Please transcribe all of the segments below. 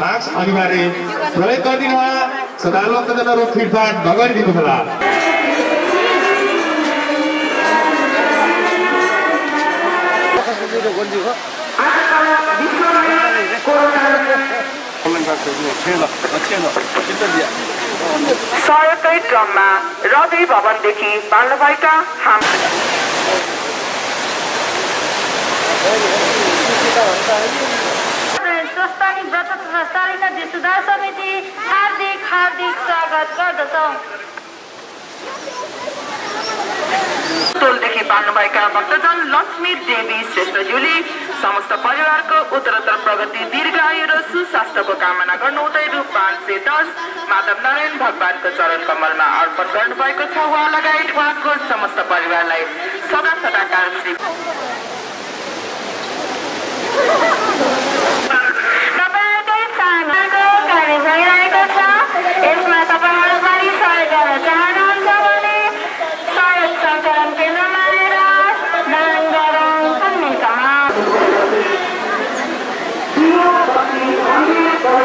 Max Anibari, Roy Continua, Sadalo Kadaro Feedback, Bagari Bukala. सहायकै क्रममा रवि भवनदेखि बालुवाईका हाम स्वस्थानी व्रत तथा शालिका देशुदार समिति हार्दिक हार्दिक स्वागत गर्दछौं। टोलदेखि बालुवाईका भक्तजन लक्ष्मी देवी श्रेष्ठज्यूले समस्त परिवारको उत्तरोत्तर प्रगति दीर्घायु र सुस्वास्थ्यको कामना गर्नुहुँदै रु 510 माधव नारायण भगवानको चरण कमलमा अर्पण गर्नुभएको छ। उहाँ लगायत उहाँको समस्त परिवारलाई सदा सदा कामश्री तपाईहरुकै सानाको कार्य भइरहेको छ। यसमा तपाईहरु पनि सहयोग गर्न चाहनुहुन्छ भने सहयोग सञ्चालन केन्द्रमा आएर दान गरौँ भन्ने कहा Terima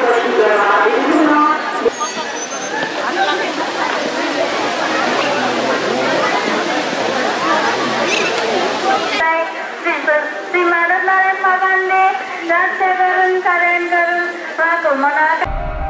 kasih telah menonton!